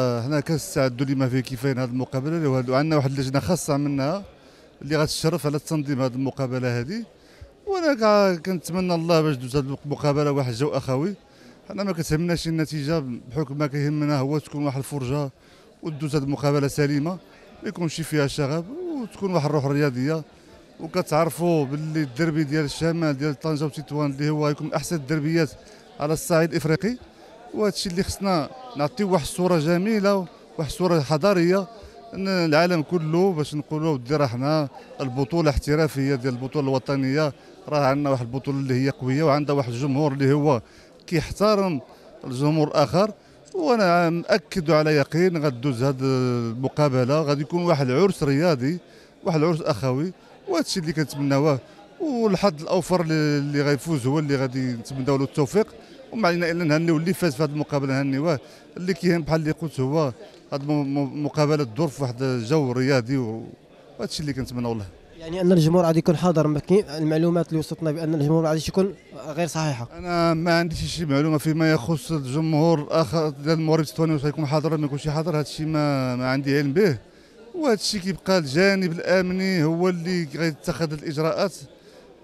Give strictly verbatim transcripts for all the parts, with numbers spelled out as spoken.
هنا كنستعدوا لما فيه كفاين هذه المقابله، وعندنا واحد اللجنه خاصه منها اللي غتشرف على تنظيم هذه المقابله هذه. وانا كنتمنى الله باش دوز هذه المقابله واحد الجو اخوي. حنا ما كتهمناش النتيجه بحكم ما كيهمنا هو تكون واحد الفرجه ودوز هذه المقابله سليمه، ما يكونش فيها شغب وتكون واحد الروح رياضيه. وكتعرفوا باللي الديربي ديال الشمال ديال طنجه وتطوان اللي هو يكون احسن الدربيات على الصعيد الافريقي، وهذا الشيء اللي خصنا نعطيو واحد الصوره جميله، واحد الصوره حضاريه العالم كله، باش نقولوا بدي راه حنا البطوله احترافيه ديال البطوله الوطنيه، راه عندنا واحد البطوله اللي هي قويه وعندها واحد الجمهور اللي هو كيحترم الجمهور الاخر. وانا مأكد على يقين غدوز هذه المقابله غادي يكون واحد العرس رياضي، واحد العرس اخوي، وهذا الشيء اللي كنتمناوه. والحظ الاوفر اللي غيفوز هو اللي غادي نتمناو له التوفيق. وما علينا الا نهنيو اللي فاز في هذه المقابله، هنيوه. اللي كيهم بحال اللي قلت هو هذه المقابله تدور في واحد الجو رياضي، وهذا الشيء اللي كنتمناو له. يعني ان الجمهور غادي يكون حاضر. المعلومات اللي وصلتنا بان الجمهور غادي يكون غير صحيحه. انا ما عنديش شي معلومه فيما يخص الجمهور الاخر ديال المغرب التواني واش غيكون حاضر ولا ما يكونش حاضر، هذا الشيء ما, ما عندي علم به. وهذا الشيء كيبقى الجانب الامني هو اللي غيتخذ الاجراءات.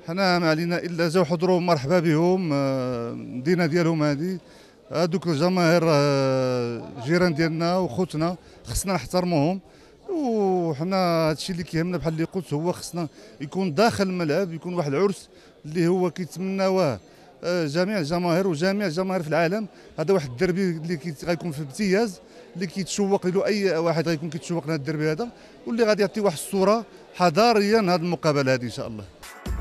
حنا ما علينا الا جاو حضروا، مرحبا بهم، المدينه ديالهم هذه، هذوك الجماهير جيران ديالنا وخوتنا، خصنا نحترموهم. وحنا هذا الشيء اللي كيهمنا بحال اللي قلت هو خصنا يكون داخل الملعب يكون واحد العرس اللي هو كيتمناوه جميع الجماهير وجميع الجماهير في العالم. هذا واحد الديربي اللي غيكون في امتياز، اللي كيتشوق له اي واحد غيكون كيتشوق لهذا الديربي هذا، واللي غادي يعطي واحد الصوره حضاريه لهذه المقابله هذه ان شاء الله.